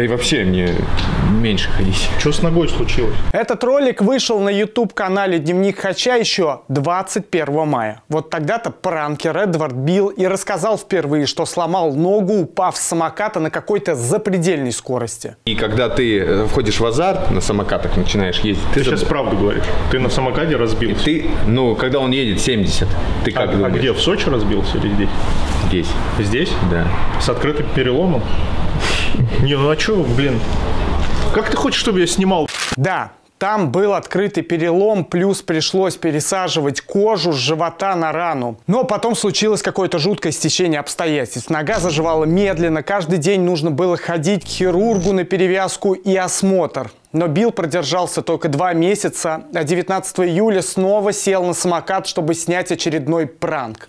Да и вообще мне меньше ходить. Что с ногой случилось? Этот ролик вышел на YouTube-канале «Дневник Хача» еще 21 мая. Вот тогда-то пранкер Эдвард Бил и рассказал впервые, что сломал ногу, упав с самоката на какой-то запредельной скорости. И когда ты входишь в азарт, на самокатах начинаешь ездить... Ты сейчас правду говоришь. Ты на самокате разбился. Ты, ну, когда он едет 70, ты как думаешь? А где, в Сочи разбился или здесь? Здесь. Здесь? Да. С открытым переломом? Не, ну а что, блин? Как ты хочешь, чтобы я снимал? Да, там был открытый перелом, плюс пришлось пересаживать кожу с живота на рану. Но потом случилось какое-то жуткое стечение обстоятельств. Нога заживала медленно, каждый день нужно было ходить к хирургу на перевязку и осмотр. Но Бил продержался только 2 месяца, а 19 июля снова сел на самокат, чтобы снять очередной пранк.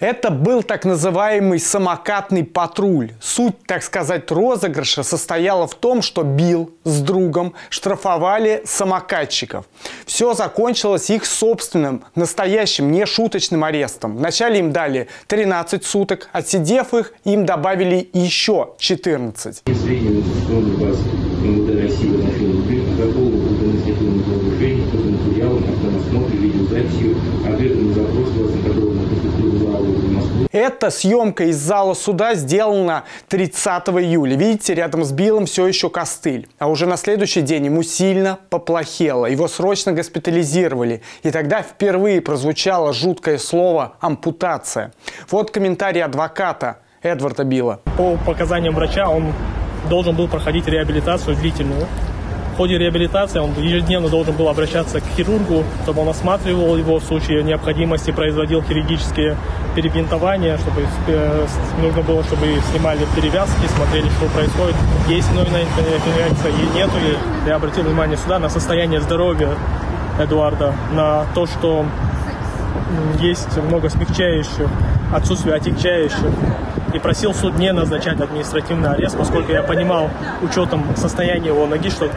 Это был так называемый самокатный патруль. Суть, так сказать, розыгрыша состояла в том, что Бил с другом штрафовали самокатчиков. Все закончилось их собственным, настоящим, не шуточным арестом. Вначале им дали 13 суток, отсидев их, им добавили еще 14. Эта съемка из зала суда сделана 30 июля. Видите, рядом с Биллом все еще костыль. А уже на следующий день ему сильно поплохело. Его срочно госпитализировали. И тогда впервые прозвучало жуткое слово «ампутация». Вот комментарий адвоката Эдварда Била. По показаниям врача он должен был проходить реабилитацию длительную. В ходе реабилитации он ежедневно должен был обращаться к хирургу, чтобы он осматривал его в случае необходимости, производил хирургические перебинтования, чтобы нужно было, чтобы снимали перевязки, смотрели, что происходит, есть нойная инфекция и нету. Я обратил внимание сюда на состояние здоровья Эдуарда, на то, что есть много смягчающих, отсутствие отягчающих. И просил суд не назначать административный арест, поскольку я понимал, учетом состояния его ноги, что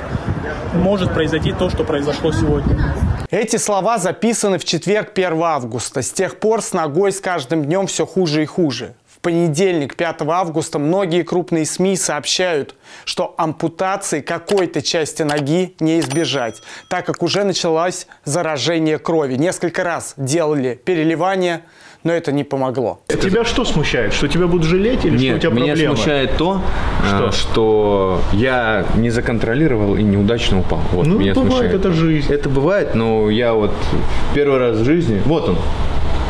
может произойти то, что произошло сегодня. Эти слова записаны в четверг, 1 августа. С тех пор с ногой с каждым днем все хуже и хуже. В понедельник, 5 августа, многие крупные СМИ сообщают, что ампутации какой-то части ноги не избежать, так как уже началось заражение крови. Несколько раз делали переливание, но это не помогло. Тебя что смущает? Что тебя будут жалеть или нет, что у тебя проблемы? Меня смущает то, что я не законтролировал и неудачно упал. Вот, ну, меня бывает, смущает. Это жизнь. Это бывает, но я вот первый раз в жизни... Вот он.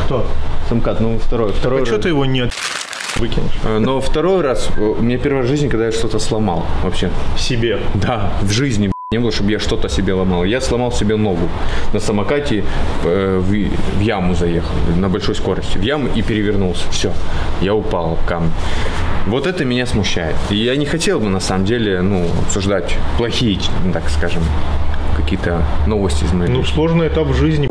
Кто? Самокат, ну второй. А что ты его нет? Выкинешь. Но второй раз, у меня первая жизнь, когда я что-то сломал вообще. Себе? Да, в жизни. Не было, чтобы я что-то себе ломал. Я сломал себе ногу. На самокате в яму заехал, на большой скорости. В яму и перевернулся. Все, я упал в камни. Вот это меня смущает. И я не хотел бы, на самом деле, ну, обсуждать плохие, так скажем, какие-то новости из моей жизни. Ну, сложный этап в жизни.